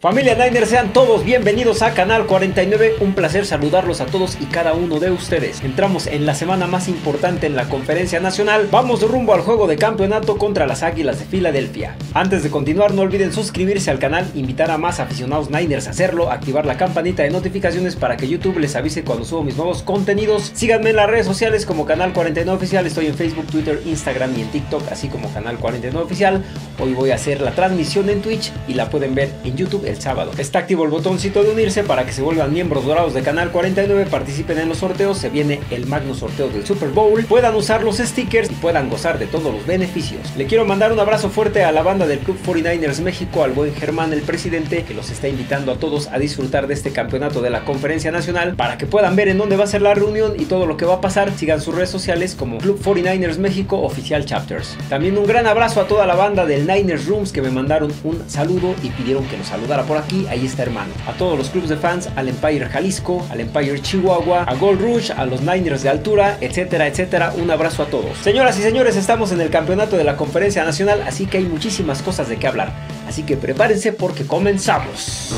Familia Niner, sean todos bienvenidos a Canal 49, un placer saludarlos a todos y cada uno de ustedes. Entramos en la semana más importante en la conferencia nacional, vamos rumbo al juego de campeonato contra las Águilas de Filadelfia. Antes de continuar no olviden suscribirse al canal, invitar a más aficionados Niners a hacerlo, activar la campanita de notificaciones para que YouTube les avise cuando subo mis nuevos contenidos. Síganme en las redes sociales como Canal 49 Oficial, estoy en Facebook, Twitter, Instagram y en TikTok, así como Canal 49 Oficial. Hoy voy a hacer la transmisión en Twitch y la pueden ver en YouTube el sábado. Está activo el botoncito de unirse para que se vuelvan miembros dorados de Canal 49, participen en los sorteos, se viene el magno sorteo del Super Bowl, puedan usar los stickers y puedan gozar de todos los beneficios. Le quiero mandar un abrazo fuerte a la banda del Club 49ers México, al buen Germán, el presidente, que los está invitando a todos a disfrutar de este campeonato de la Conferencia Nacional, para que puedan ver en dónde va a ser la reunión y todo lo que va a pasar. Sigan sus redes sociales como Club 49ers México Oficial Chapters. También un gran abrazo a toda la banda del Niners Rooms que me mandaron un saludo y pidieron que los saludara por aquí, ahí está hermano. A todos los clubes de fans, al Empire Jalisco, al Empire Chihuahua, a Gold Rush, a los Niners de altura, etcétera, etcétera. Un abrazo a todos. Señoras y señores, estamos en el campeonato de la Conferencia Nacional, así que hay muchísimas cosas de qué hablar. Así que prepárense porque comenzamos.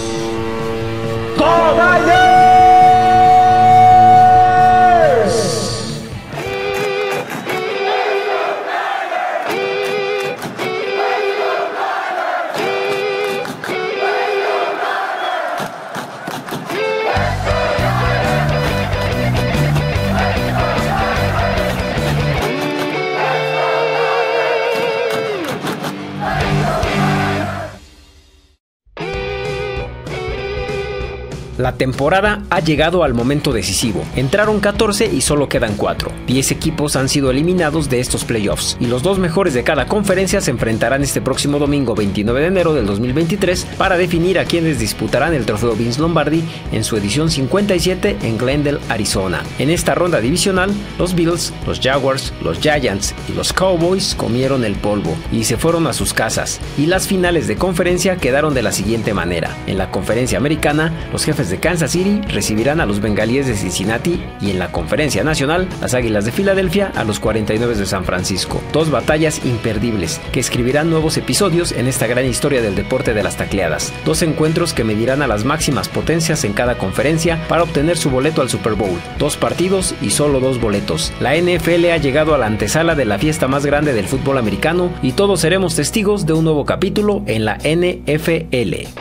¡Go Niners! La temporada ha llegado al momento decisivo. Entraron 14 y solo quedan 4. 10 equipos han sido eliminados de estos playoffs y los dos mejores de cada conferencia se enfrentarán este próximo domingo 29 de enero del 2023 para definir a quienes disputarán el trofeo Vince Lombardi en su edición 57 en Glendale, Arizona. En esta ronda divisional, los Bills, los Jaguars, los Giants y los Cowboys comieron el polvo y se fueron a sus casas, y las finales de conferencia quedaron de la siguiente manera. En la conferencia americana, los Jefes de Kansas City recibirán a los Bengalíes de Cincinnati, y en la Conferencia Nacional, las Águilas de Filadelfia a los 49 de San Francisco. Dos batallas imperdibles que escribirán nuevos episodios en esta gran historia del deporte de las tacleadas. Dos encuentros que medirán a las máximas potencias en cada conferencia para obtener su boleto al Super Bowl. Dos partidos y solo dos boletos. La NFL ha llegado a la antesala de la fiesta más grande del fútbol americano y todos seremos testigos de un nuevo capítulo en la NFL.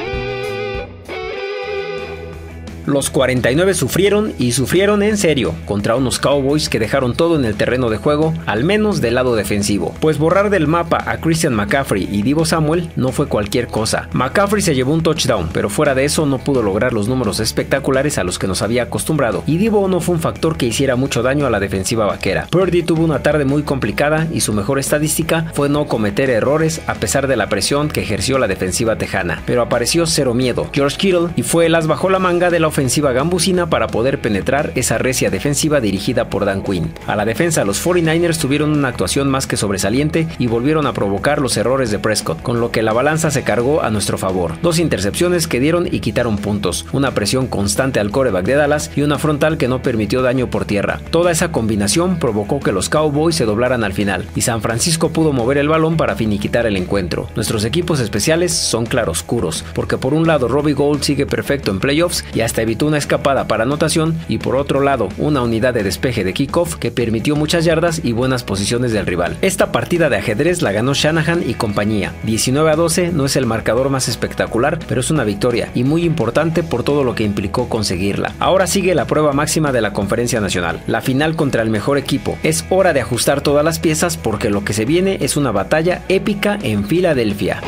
Los 49 sufrieron y sufrieron en serio contra unos Cowboys que dejaron todo en el terreno de juego, al menos del lado defensivo, pues borrar del mapa a Christian McCaffrey y Divo Samuel no fue cualquier cosa. McCaffrey se llevó un touchdown, pero fuera de eso no pudo lograr los números espectaculares a los que nos había acostumbrado, y Divo no fue un factor que hiciera mucho daño a la defensiva vaquera. Purdy tuvo una tarde muy complicada y su mejor estadística fue no cometer errores a pesar de la presión que ejerció la defensiva tejana, pero apareció cero miedo George Kittle y fue el as bajo la manga de la ofensiva gambusina para poder penetrar esa recia defensiva dirigida por Dan Quinn. A la defensa, los 49ers tuvieron una actuación más que sobresaliente y volvieron a provocar los errores de Prescott, con lo que la balanza se cargó a nuestro favor. Dos intercepciones que dieron y quitaron puntos, una presión constante al quarterback de Dallas y una frontal que no permitió daño por tierra. Toda esa combinación provocó que los Cowboys se doblaran al final y San Francisco pudo mover el balón para finiquitar el encuentro. Nuestros equipos especiales son claroscuros, porque por un lado Robbie Gold sigue perfecto en playoffs y hasta evitó una escapada para anotación, y por otro lado una unidad de despeje de kickoff que permitió muchas yardas y buenas posiciones del rival. Esta partida de ajedrez la ganó Shanahan y compañía. 19-12 no es el marcador más espectacular, pero es una victoria y muy importante por todo lo que implicó conseguirla. Ahora sigue la prueba máxima de la Conferencia Nacional, la final contra el mejor equipo. Es hora de ajustar todas las piezas porque lo que se viene es una batalla épica en Filadelfia.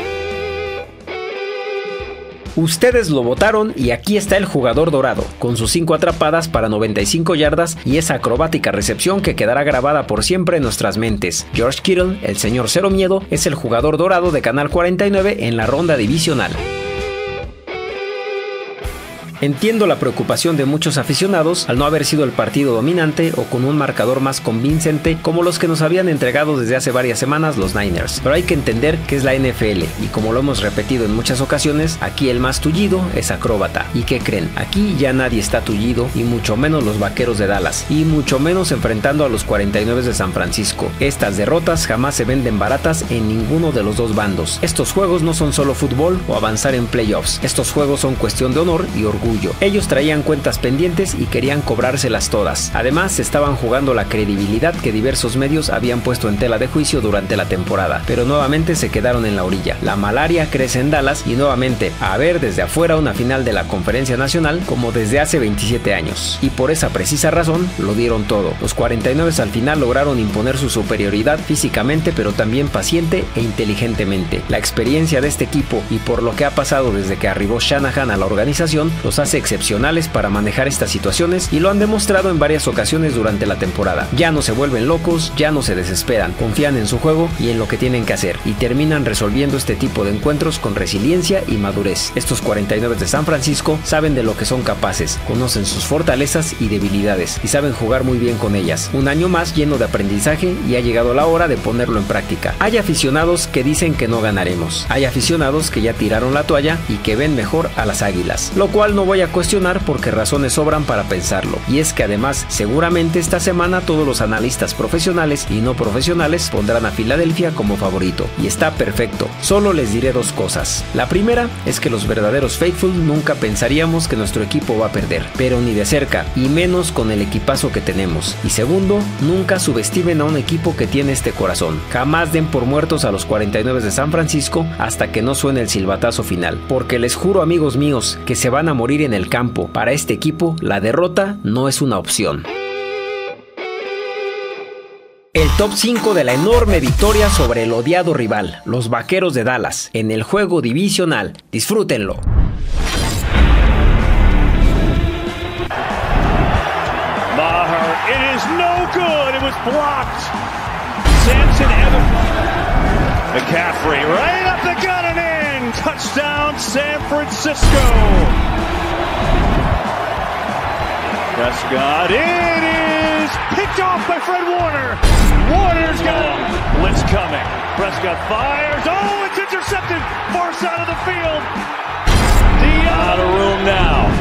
Ustedes lo votaron y aquí está el jugador dorado, con sus 5 atrapadas para 95 yardas y esa acrobática recepción que quedará grabada por siempre en nuestras mentes. George Kittle, el señor Cero Miedo, es el jugador dorado de Canal 49 en la ronda divisional. Entiendo la preocupación de muchos aficionados al no haber sido el partido dominante o con un marcador más convincente como los que nos habían entregado desde hace varias semanas los Niners, pero hay que entender que es la NFL y, como lo hemos repetido en muchas ocasiones, aquí el más tullido es acróbata. ¿Y qué creen? Aquí ya nadie está tullido, y mucho menos los Vaqueros de Dallas, y mucho menos enfrentando a los 49 de San Francisco. Estas derrotas jamás se venden baratas en ninguno de los dos bandos. Estos juegos no son solo fútbol o avanzar en playoffs, estos juegos son cuestión de honor y orgullo. Ellos traían cuentas pendientes y querían cobrárselas todas. Además, se estaban jugando la credibilidad que diversos medios habían puesto en tela de juicio durante la temporada, pero nuevamente se quedaron en la orilla. La malaria crece en Dallas y nuevamente a ver desde afuera una final de la Conferencia Nacional como desde hace 27 años. Y por esa precisa razón lo dieron todo. Los 49 al final lograron imponer su superioridad físicamente, pero también paciente e inteligentemente. La experiencia de este equipo y por lo que ha pasado desde que arribó Shanahan a la organización los hace excepcionales para manejar estas situaciones, y lo han demostrado en varias ocasiones durante la temporada. Ya no se vuelven locos, ya no se desesperan, confían en su juego y en lo que tienen que hacer, y terminan resolviendo este tipo de encuentros con resiliencia y madurez. Estos 49 de San Francisco saben de lo que son capaces, conocen sus fortalezas y debilidades y saben jugar muy bien con ellas. Un año más lleno de aprendizaje, y ha llegado la hora de ponerlo en práctica. Hay aficionados que dicen que no ganaremos, hay aficionados que ya tiraron la toalla y que ven mejor a las Águilas, lo cual no voy a cuestionar porque razones sobran para pensarlo. Y es que además seguramente esta semana todos los analistas profesionales y no profesionales pondrán a Filadelfia como favorito, y está perfecto. Solo les diré dos cosas. La primera es que los verdaderos faithful nunca pensaríamos que nuestro equipo va a perder, pero ni de cerca, y menos con el equipazo que tenemos. Y segundo, nunca subestimen a un equipo que tiene este corazón. Jamás den por muertos a los 49 de San Francisco hasta que no suene el silbatazo final, porque les juro, amigos míos, que se van a morir en el campo. Para este equipo, la derrota no es una opción. El top 5 de la enorme victoria sobre el odiado rival, los Vaqueros de Dallas, en el juego divisional. Disfrútenlo. Blocked. Sampson Evans. McCaffrey right up the gut and in. Touchdown San Francisco. Prescott. It is picked off by Fred Warner. Warner's got him. Blitz coming. Prescott fires. Oh, it's intercepted. Far side of the field. Out of room now.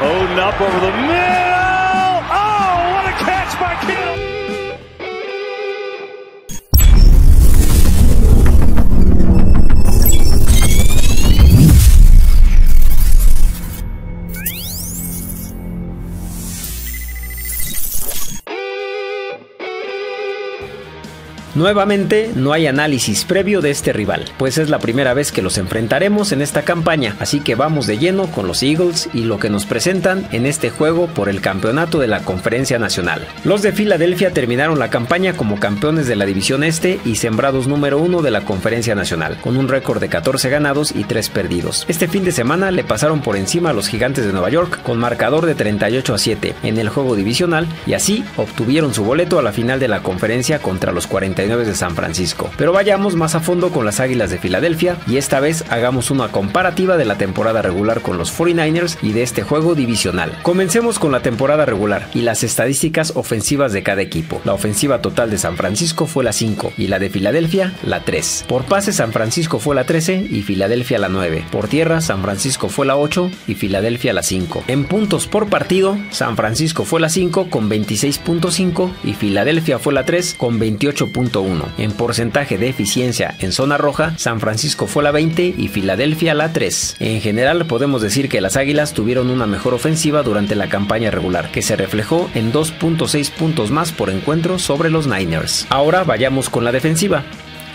Bowden up over the middle. Oh, what a catch by Kittle. Nuevamente no hay análisis previo de este rival, pues es la primera vez que los enfrentaremos en esta campaña, así que vamos de lleno con los Eagles y lo que nos presentan en este juego por el campeonato de la Conferencia Nacional. Los de Filadelfia terminaron la campaña como campeones de la División Este y sembrados número 1 de la Conferencia Nacional, con un récord de 14 ganados y 3 perdidos. Este fin de semana le pasaron por encima a los Gigantes de Nueva York con marcador de 38-7 en el juego divisional, y así obtuvieron su boleto a la final de la conferencia contra los 49 de San Francisco. Pero vayamos más a fondo con las Águilas de Filadelfia, y esta vez hagamos una comparativa de la temporada regular con los 49ers y de este juego divisional. Comencemos con la temporada regular y las estadísticas ofensivas de cada equipo. La ofensiva total de San Francisco fue la 5 y la de Filadelfia la 3. Por pase, San Francisco fue la 13 y Filadelfia la 9. Por tierra, San Francisco fue la 8 y Filadelfia la 5. En puntos por partido, San Francisco fue la 5 con 26.5 y Filadelfia fue la 3 con 28.5. En porcentaje de eficiencia en zona roja, San Francisco fue la 20 y Filadelfia la 3. En general, podemos decir que las Águilas tuvieron una mejor ofensiva durante la campaña regular, que se reflejó en 2.6 puntos más por encuentro sobre los Niners. Ahora vayamos con la defensiva.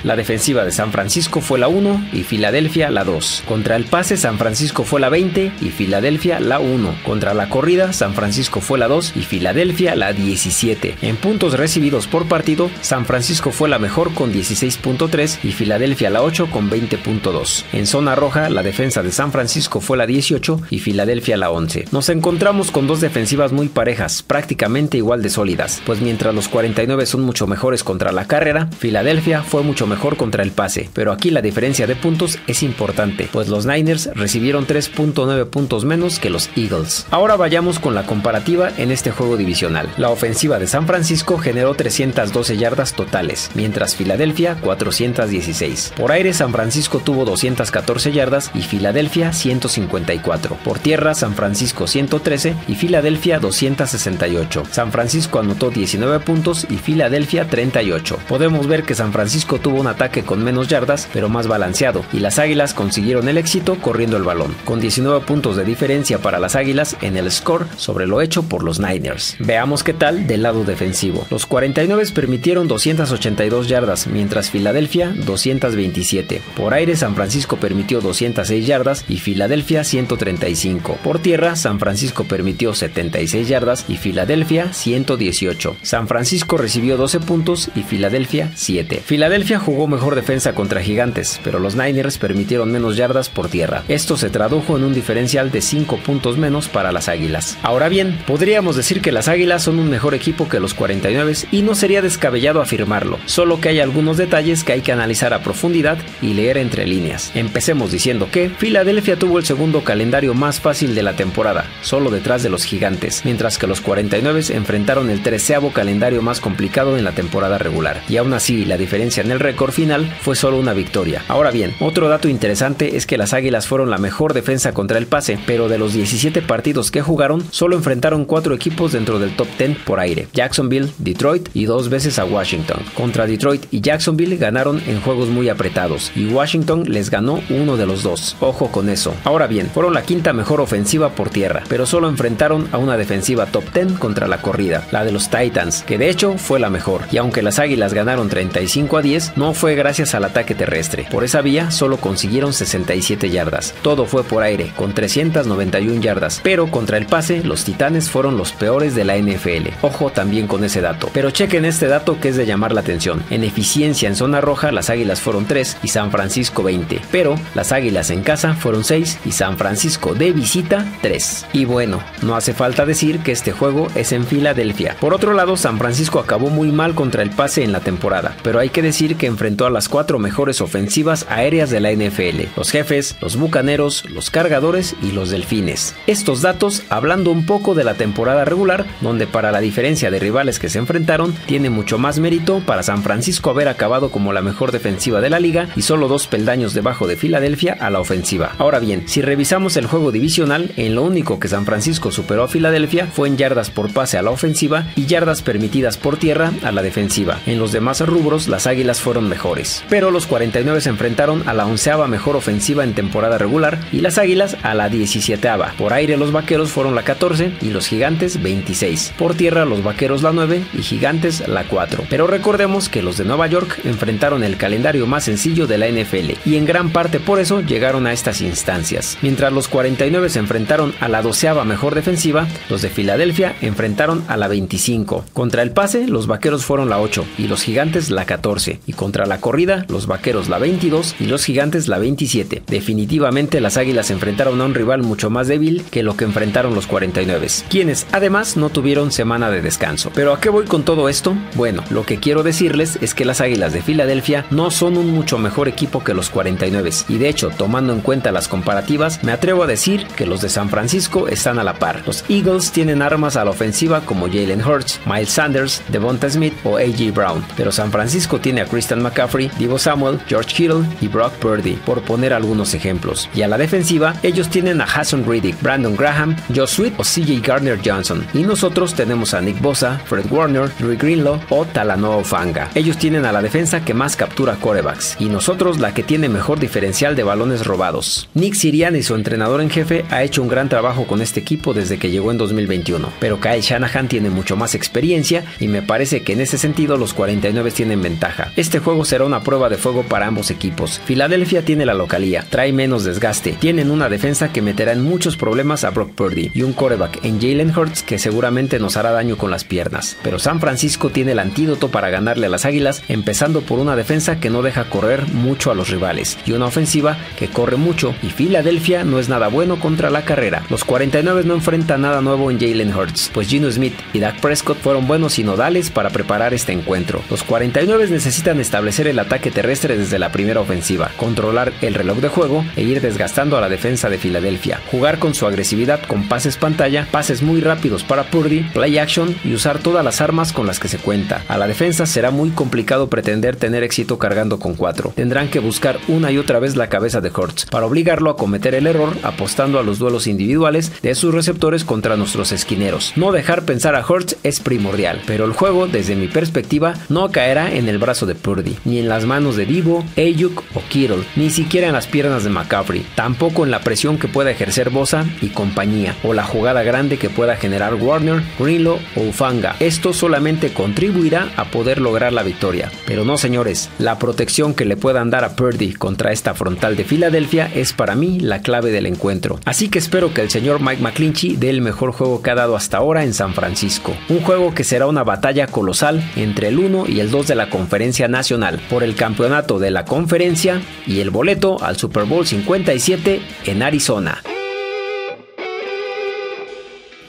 La defensiva de San Francisco fue la 1 y Filadelfia la 2. Contra el pase, San Francisco fue la 20 y Filadelfia la 1. Contra la corrida, San Francisco fue la 2 y Filadelfia la 17. En puntos recibidos por partido, San Francisco fue la mejor con 16.3 y Filadelfia la 8 con 20.2. En zona roja, la defensa de San Francisco fue la 18 y Filadelfia la 11. Nos encontramos con dos defensivas muy parejas, prácticamente igual de sólidas, pues mientras los 49 son mucho mejores contra la carrera, Filadelfia fue mucho mucho mejor contra el pase, pero aquí la diferencia de puntos es importante, pues los Niners recibieron 3.9 puntos menos que los Eagles. Ahora vayamos con la comparativa en este juego divisional. La ofensiva de San Francisco generó 312 yardas totales, mientras Filadelfia 416. Por aire, San Francisco tuvo 214 yardas y Filadelfia 154. Por tierra, San Francisco 113 y Filadelfia 268. San Francisco anotó 19 puntos y Filadelfia 38. Podemos ver que San Francisco tuvo un ataque con menos yardas, pero más balanceado, y las Águilas consiguieron el éxito corriendo el balón, con 19 puntos de diferencia para las Águilas en el score sobre lo hecho por los Niners. Veamos qué tal del lado defensivo. Los 49 permitieron 282 yardas, mientras Filadelfia 227. Por aire, San Francisco permitió 206 yardas y Filadelfia 135. Por tierra, San Francisco permitió 76 yardas y Filadelfia 118. San Francisco recibió 12 puntos y Filadelfia 7. Filadelfia jugó mejor defensa contra Gigantes, pero los Niners permitieron menos yardas por tierra. Esto se tradujo en un diferencial de 5 puntos menos para las Águilas. Ahora bien, podríamos decir que las Águilas son un mejor equipo que los 49 y no sería descabellado afirmarlo, solo que hay algunos detalles que hay que analizar a profundidad y leer entre líneas. Empecemos diciendo que Filadelfia tuvo el segundo calendario más fácil de la temporada, solo detrás de los Gigantes, mientras que los 49 enfrentaron el 13º calendario más complicado en la temporada regular, y aún así la diferencia en el récord final fue solo una victoria. Ahora bien, otro dato interesante es que las Águilas fueron la mejor defensa contra el pase, pero de los 17 partidos que jugaron, solo enfrentaron 4 equipos dentro del top 10 por aire: Jacksonville, Detroit y 2 veces a Washington. Contra Detroit y Jacksonville ganaron en juegos muy apretados, y Washington les ganó uno de los dos. Ojo con eso. Ahora bien, fueron la quinta mejor ofensiva por tierra, pero solo enfrentaron a una defensiva top 10 contra la corrida, la de los Titans, que de hecho fue la mejor. Y aunque las Águilas ganaron 35-10, no fue gracias al ataque terrestre. Por esa vía solo consiguieron 67 yardas. Todo fue por aire, con 391 yardas, pero contra el pase los Titanes fueron los peores de la NFL. Ojo también con ese dato. Pero chequen este dato que es de llamar la atención. En eficiencia en zona roja, las Águilas fueron 3 y San Francisco 20, pero las Águilas en casa fueron 6 y San Francisco de visita 3. Y bueno, no hace falta decir que este juego es en Filadelfia. Por otro lado, San Francisco acabó muy mal contra el pase en la temporada, pero hay que decir que enfrentó a las 4 mejores ofensivas aéreas de la NFL: los Jefes, los Bucaneros, los Cargadores y los Delfines. Estos datos hablando un poco de la temporada regular, donde para la diferencia de rivales que se enfrentaron, tiene mucho más mérito para San Francisco haber acabado como la mejor defensiva de la liga y solo 2 peldaños debajo de Filadelfia a la ofensiva. Ahora bien, si revisamos el juego divisional, en lo único que San Francisco superó a Filadelfia fue en yardas por pase a la ofensiva y yardas permitidas por tierra a la defensiva. En los demás rubros, las Águilas fueron mejores, pero los 49 se enfrentaron a la 11ª mejor ofensiva en temporada regular y las Águilas a la 17ª. Por aire, los Vaqueros fueron la 14 y los Gigantes 26. Por tierra, los Vaqueros la 9 y Gigantes la 4. Pero recordemos que los de Nueva York enfrentaron el calendario más sencillo de la NFL y en gran parte por eso llegaron a estas instancias. Mientras los 49 se enfrentaron a la 12ª mejor defensiva, los de Filadelfia enfrentaron a la 25. Contra el pase, los Vaqueros fueron la 8 y los Gigantes la 14. Y contra la corrida, los Vaqueros la 22 y los Gigantes la 27. Definitivamente las Águilas enfrentaron a un rival mucho más débil que lo que enfrentaron los 49, quienes además no tuvieron semana de descanso. ¿Pero a qué voy con todo esto? Bueno, lo que quiero decirles es que las Águilas de Filadelfia no son un mucho mejor equipo que los 49, y de hecho, tomando en cuenta las comparativas, me atrevo a decir que los de San Francisco están a la par. Los Eagles tienen armas a la ofensiva como Jalen Hurts, Miles Sanders, Devonta Smith o A.J. Brown, pero San Francisco tiene a Christian McCaffrey, Divo Samuel, George Kittle y Brock Purdy, por poner algunos ejemplos. Y a la defensiva, ellos tienen a Haason Reddick, Brandon Graham, Josh Sweet o C.J. Gardner-Johnson, y nosotros tenemos a Nick Bosa, Fred Warner, Drew Greenlaw o Talanoa Ofanga. Ellos tienen a la defensa que más captura quarterbacks y nosotros la que tiene mejor diferencial de balones robados. Nick Sirianni, su entrenador en jefe, ha hecho un gran trabajo con este equipo desde que llegó en 2021, pero Kyle Shanahan tiene mucho más experiencia y me parece que en ese sentido los 49 tienen ventaja. Este juego será una prueba de fuego para ambos equipos. Filadelfia tiene la localía, trae menos desgaste, tienen una defensa que meterá en muchos problemas a Brock Purdy y un quarterback en Jalen Hurts que seguramente nos hará daño con las piernas, pero San Francisco tiene el antídoto para ganarle a las Águilas, empezando por una defensa que no deja correr mucho a los rivales y una ofensiva que corre mucho, y Filadelfia no es nada bueno contra la carrera. Los 49 no enfrentan nada nuevo en Jalen Hurts, pues Geno Smith y Dak Prescott fueron buenos sinodales para preparar este encuentro. Los 49 necesitan establecer establecer el ataque terrestre desde la primera ofensiva, controlar el reloj de juego e ir desgastando a la defensa de Filadelfia, jugar con su agresividad con pases pantalla, pases muy rápidos para Purdy, play action y usar todas las armas con las que se cuenta. A la defensa será muy complicado pretender tener éxito cargando con 4. Tendrán que buscar una y otra vez la cabeza de Hurts para obligarlo a cometer el error, apostando a los duelos individuales de sus receptores contra nuestros esquineros. No dejar pensar a Hurts es primordial, pero el juego, desde mi perspectiva, no caerá en el brazo de Purdy, ni en las manos de Divo, Ayuk o Kittle, ni siquiera en las piernas de McCaffrey, tampoco en la presión que pueda ejercer Bosa y compañía, o la jugada grande que pueda generar Warner, Greenlaw o Ofanga. Esto solamente contribuirá a poder lograr la victoria. Pero no, señores, la protección que le puedan dar a Purdy contra esta frontal de Filadelfia es para mí la clave del encuentro. Así que espero que el señor Mike McClinchy dé el mejor juego que ha dado hasta ahora en San Francisco. Un juego que será una batalla colosal entre el 1 y el 2 de la Conferencia Nacional por el campeonato de la conferencia y el boleto al Super Bowl 57 en Arizona.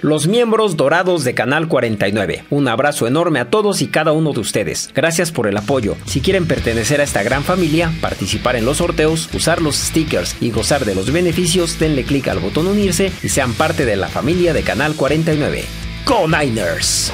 Los miembros dorados de Canal 49, un abrazo enorme a todos y cada uno de ustedes. Gracias por el apoyo. Si quieren pertenecer a esta gran familia, participar en los sorteos, usar los stickers y gozar de los beneficios, denle clic al botón unirse y sean parte de la familia de Canal 49. ¡Go Niners!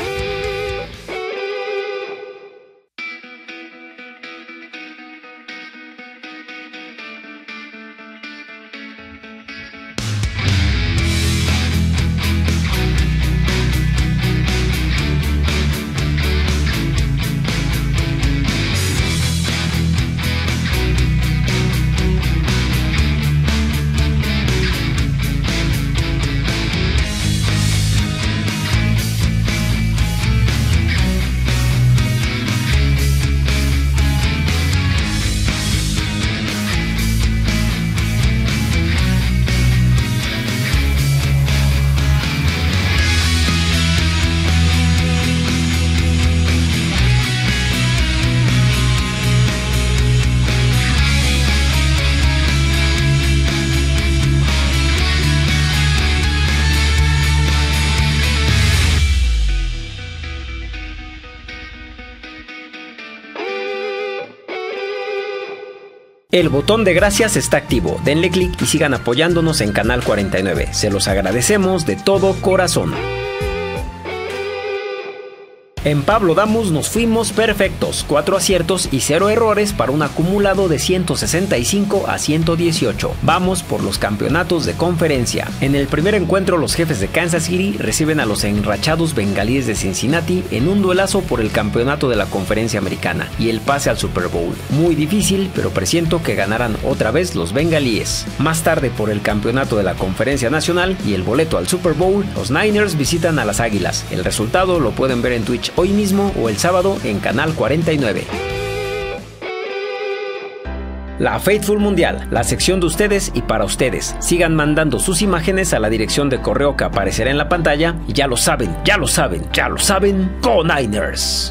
El botón de gracias está activo, denle clic y sigan apoyándonos en Canal 49, se los agradecemos de todo corazón. En Pablo Damus nos fuimos perfectos, 4 aciertos y 0 errores para un acumulado de 165 a 118. Vamos por los campeonatos de conferencia. En el primer encuentro los jefes de Kansas City reciben a los enrachados bengalíes de Cincinnati en un duelazo por el campeonato de la conferencia americana y el pase al Super Bowl. Muy difícil, pero presiento que ganarán otra vez los bengalíes. Más tarde por el campeonato de la conferencia nacional y el boleto al Super Bowl, los Niners visitan a las Águilas. El resultado lo pueden ver en Twitch hoy mismo o el sábado en Canal 49. La Faithful Mundial, la sección de ustedes y para ustedes. Sigan mandando sus imágenes a la dirección de correo que aparecerá en la pantalla. Y ya lo saben, ya lo saben, ya lo saben, ¡Go Niners!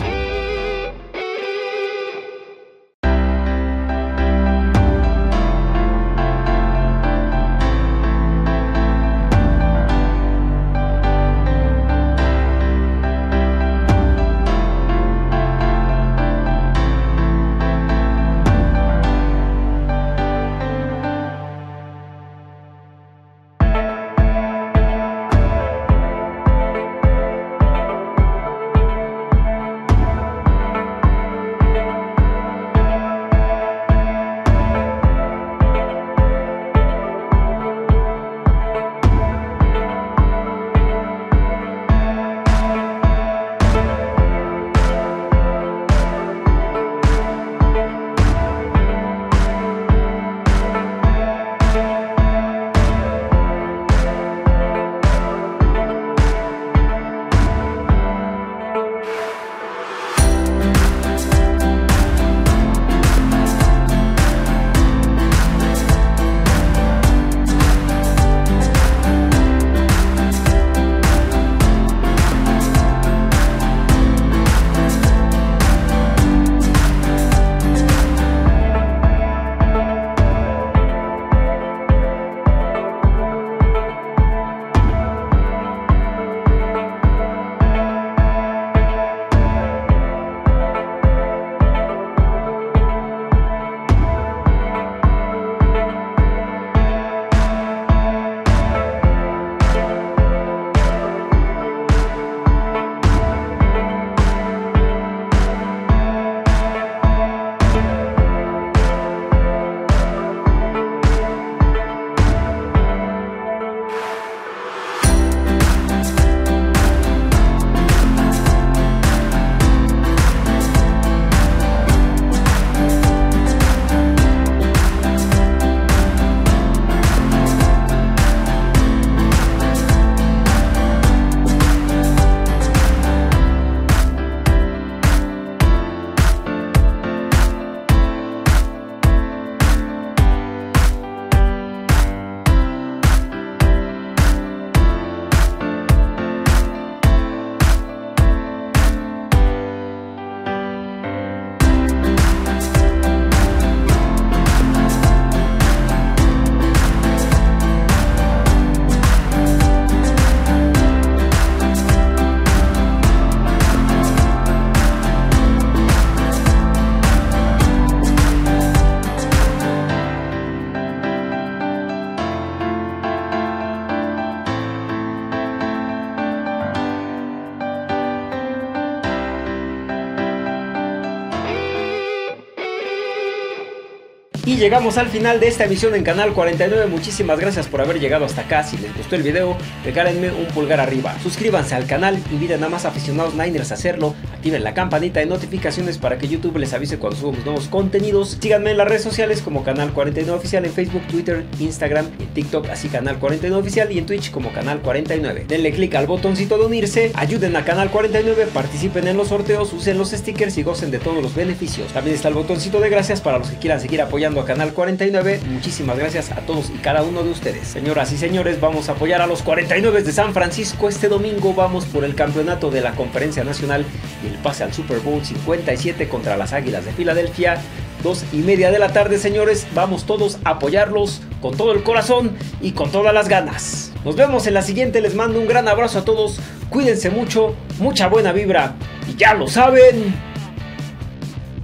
Y llegamos al final de esta emisión en Canal 49. Muchísimas gracias por haber llegado hasta acá. Si les gustó el video, regálenme un pulgar arriba. Suscríbanse al canal, inviten a más aficionados Niners a hacerlo. Activen la campanita de notificaciones para que YouTube les avise cuando subo mis nuevos contenidos. Síganme en las redes sociales como Canal 49 Oficial en Facebook, Twitter, Instagram y TikTok, así Canal 49 Oficial, y en Twitch como Canal 49. Denle click al botoncito de unirse, ayuden a Canal 49, participen en los sorteos, usen los stickers y gocen de todos los beneficios. También está el botoncito de gracias para los que quieran seguir apoyando a Canal 49. Muchísimas gracias a todos y cada uno de ustedes. Señoras y señores, vamos a apoyar a los 49 de San Francisco. Este domingo vamos por el campeonato de la Conferencia Nacional y el pase al Super Bowl 57 contra las Águilas de Filadelfia. 2:30 de la tarde, señores. Vamos todos a apoyarlos con todo el corazón y con todas las ganas. Nos vemos en la siguiente. Les mando un gran abrazo a todos. Cuídense mucho, mucha buena vibra. Y ya lo saben.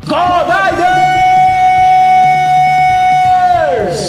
¡Go Niners!